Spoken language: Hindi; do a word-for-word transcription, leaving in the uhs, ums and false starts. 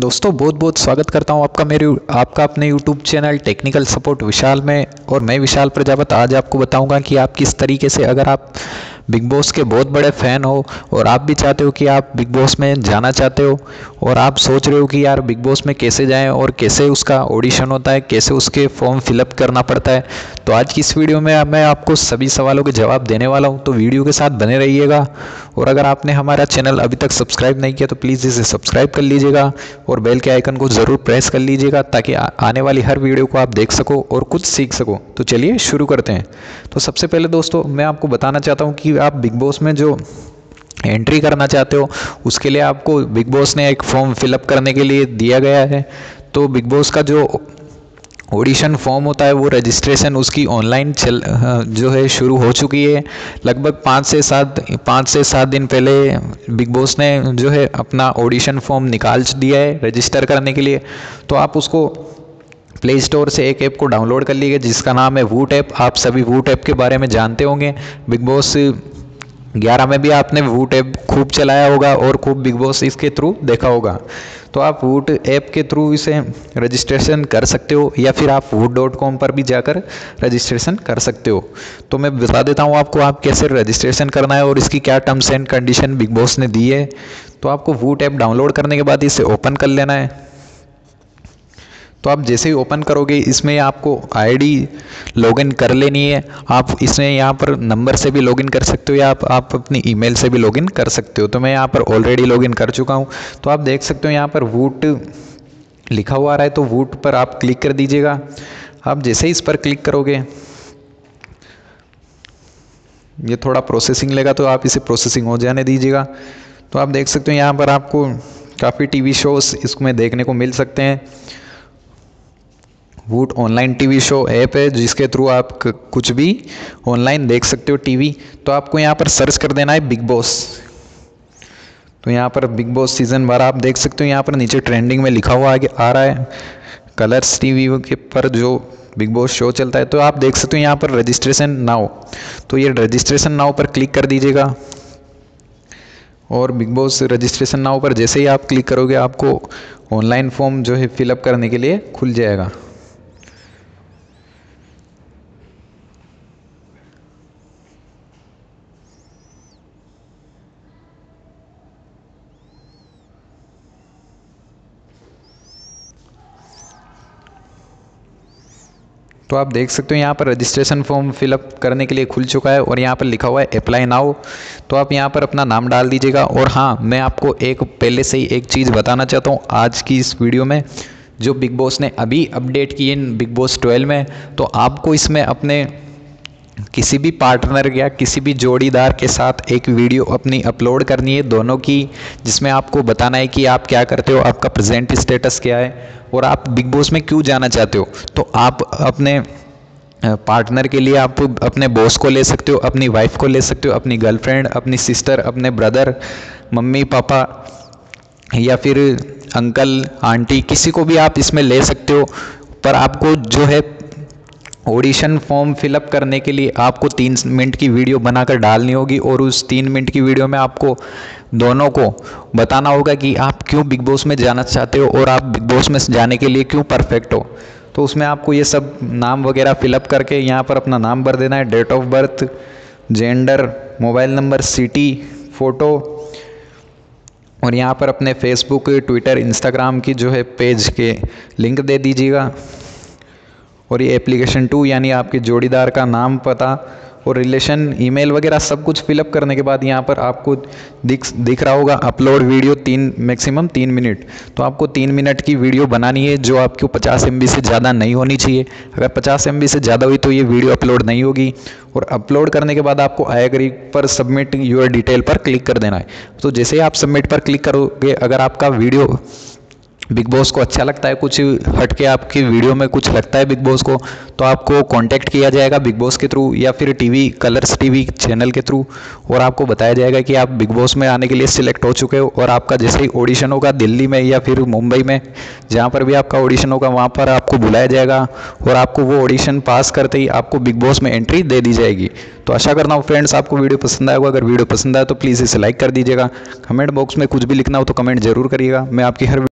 दोस्तों बहुत बहुत स्वागत करता हूं आपका मेरे आपका अपने YouTube channel technical support Vishal में। और मैं विशाल प्रजापत आज आपको बताऊंगा कि आप किस तरीके से, अगर आप बिग बॉस के बहुत बड़े फ़ैन हो और आप भी चाहते हो कि आप बिग बॉस में जाना चाहते हो और आप सोच रहे हो कि यार बिग बॉस में कैसे जाएं और कैसे उसका ऑडिशन होता है, कैसे उसके फॉर्म फिलअप करना पड़ता है, तो आज की इस वीडियो में मैं आपको सभी सवालों के जवाब देने वाला हूं। तो वीडियो के साथ बने रहिएगा और अगर आपने हमारा चैनल अभी तक सब्सक्राइब नहीं किया तो प्लीज़ इसे सब्सक्राइब कर लीजिएगा और बेल के आइकन को ज़रूर प्रेस कर लीजिएगा ताकि आने वाली हर वीडियो को आप देख सको और कुछ सीख सको। तो चलिए शुरू करते हैं। तो सबसे पहले दोस्तों मैं आपको बताना चाहता हूँ कि आप बिग बॉस में जो एंट्री करना चाहते हो उसके लिए आपको बिग बॉस ने एक फॉर्म फिलअप करने के लिए दिया गया है। तो बिग बॉस का जो ऑडिशन फॉर्म होता है वो रजिस्ट्रेशन उसकी ऑनलाइन चल जो है शुरू हो चुकी है। लगभग पाँच से सात पाँच से सात दिन पहले बिग बॉस ने जो है अपना ऑडिशन फॉर्म निकाल दिया है रजिस्टर करने के लिए। तो आप उसको प्ले स्टोर से एक ऐप को डाउनलोड कर लीजिए जिसका नाम है वूट ऐप। आप सभी वूट ऐप के बारे में जानते होंगे। बिग बॉस ग्यारह में भी आपने वूट ऐप खूब चलाया होगा और खूब बिग बॉस इसके थ्रू देखा होगा। तो आप वूट ऐप के थ्रू इसे रजिस्ट्रेशन कर सकते हो या फिर आप वूट डॉट कॉम पर भी जाकर रजिस्ट्रेशन कर सकते हो। तो मैं बता देता हूँ आपको आप कैसे रजिस्ट्रेशन करना है और इसकी क्या terms and condition big boss ने दी है। तो आपको वूट ऐप डाउनलोड करने के बाद इसे ओपन कर लेना है। तो आप जैसे ही ओपन करोगे इसमें आपको आईडी लॉगिन कर लेनी है। आप इसमें यहाँ पर नंबर से भी लॉगिन कर सकते हो या आप, आप अपनी ईमेल से भी लॉगिन कर सकते हो। तो मैं यहाँ पर ऑलरेडी लॉगिन कर चुका हूँ। तो आप देख सकते हो यहाँ पर वूट लिखा हुआ आ रहा है, तो वूट पर आप क्लिक कर दीजिएगा। आप जैसे ही इस पर क्लिक करोगे ये थोड़ा प्रोसेसिंग लेगा, तो आप इसे प्रोसेसिंग हो जाने दीजिएगा। तो आप देख सकते हो यहाँ पर आपको काफ़ी टी वी शोज़ इसमें देखने को मिल सकते हैं। वूट ऑनलाइन टीवी शो ऐप है जिसके थ्रू आप कुछ भी ऑनलाइन देख सकते हो टीवी। तो आपको यहाँ पर सर्च कर देना है बिग बॉस। तो यहाँ पर बिग बॉस सीज़न बारह आप देख सकते हो, यहाँ पर नीचे ट्रेंडिंग में लिखा हुआ आगे आ रहा है कलर्स टीवी के पर जो बिग बॉस शो चलता है। तो आप देख सकते हो यहाँ पर रजिस्ट्रेशन नाउ, तो ये रजिस्ट्रेशन नाउ पर क्लिक कर दीजिएगा। और बिग बॉस रजिस्ट्रेशन नाउ पर जैसे ही आप क्लिक करोगे आपको ऑनलाइन फॉर्म जो है फिलअप करने के लिए खुल जाएगा। तो आप देख सकते हो यहाँ पर रजिस्ट्रेशन फॉर्म फिलअप करने के लिए खुल चुका है और यहाँ पर लिखा हुआ है अप्लाई नाउ। तो आप यहाँ पर अपना नाम डाल दीजिएगा। और हाँ, मैं आपको एक पहले से ही एक चीज़ बताना चाहता हूँ आज की इस वीडियो में, जो बिग बॉस ने अभी अपडेट की इन बिग बॉस ट्वेल्व में, तो आपको इसमें अपने किसी भी पार्टनर या किसी भी जोड़ीदार के साथ एक वीडियो अपनी अपलोड करनी है दोनों की, जिसमें आपको बताना है कि आप क्या करते हो, आपका प्रेजेंट स्टेटस क्या है और आप बिग बॉस में क्यों जाना चाहते हो। तो आप अपने पार्टनर के लिए आप अपने बॉस को ले सकते हो, अपनी वाइफ को ले सकते हो, अपनी गर्लफ्रेंड, अपनी सिस्टर, अपने ब्रदर, मम्मी पापा या फिर अंकल आंटी, किसी को भी आप इसमें ले सकते हो। पर आपको जो है ऑडिशन फॉर्म फिलअप करने के लिए आपको तीन मिनट की वीडियो बनाकर डालनी होगी और उस तीन मिनट की वीडियो में आपको दोनों को बताना होगा कि आप क्यों बिग बॉस में जाना चाहते हो और आप बिग बॉस में जाने के लिए क्यों परफेक्ट हो। तो उसमें आपको ये सब नाम वगैरह फिलअप करके यहाँ पर अपना नाम भर देना है, date of birth, gender, mobile number, city, photo और यहाँ पर अपने फेसबुक, ट्विटर, इंस्टाग्राम की जो है पेज के लिंक दे दीजिएगा। और ये एप्लीकेशन टू यानी आपके जोड़ीदार का नाम, पता और रिलेशन, ईमेल वगैरह सब कुछ फिलअप करने के बाद यहाँ पर आपको दिख दिख रहा होगा अपलोड वीडियो तीन मैक्सिमम तीन मिनट। तो आपको तीन मिनट की वीडियो बनानी है जो आपको पचास एम बी से ज़्यादा नहीं होनी चाहिए। अगर पचास एम बी से ज़्यादा हुई तो ये वीडियो अपलोड नहीं होगी। और अपलोड करने के बाद आपको आई एग्री पर सबमिट योर डिटेल पर क्लिक कर देना है। तो जैसे ही आप सबमिट पर क्लिक करोगे, अगर आपका वीडियो बिग बॉस को अच्छा लगता है, कुछ हटके आपकी वीडियो में कुछ लगता है बिग बॉस को, तो आपको कांटेक्ट किया जाएगा बिग बॉस के थ्रू या फिर टीवी कलर्स टीवी चैनल के थ्रू और आपको बताया जाएगा कि आप बिग बॉस में आने के लिए सिलेक्ट हो चुके हो और आपका जैसे ही ऑडिशन होगा दिल्ली में या फिर मुंबई में, जहाँ पर भी आपका ऑडिशन होगा वहाँ पर आपको बुलाया जाएगा और आपको वो ऑडिशन पास करते ही आपको बिग बॉस में एंट्री दे दी जाएगी। तो आशा करता हूँ फ्रेंड्स आपको वीडियो पसंद आएगा। अगर वीडियो पसंद आए तो प्लीज़ इसे लाइक कर दीजिएगा। कमेंट बॉक्स में कुछ भी लिखना हो तो कमेंट जरूर करिएगा। मैं आपकी हर